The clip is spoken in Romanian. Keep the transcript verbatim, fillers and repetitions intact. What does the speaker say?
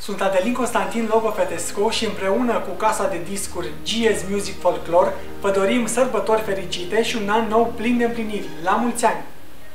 Sunt Adelin Constantin Logofetescu și împreună cu casa de discuri G S Music Folklore vă dorim sărbători fericite și un an nou plin de împliniri. La mulți ani!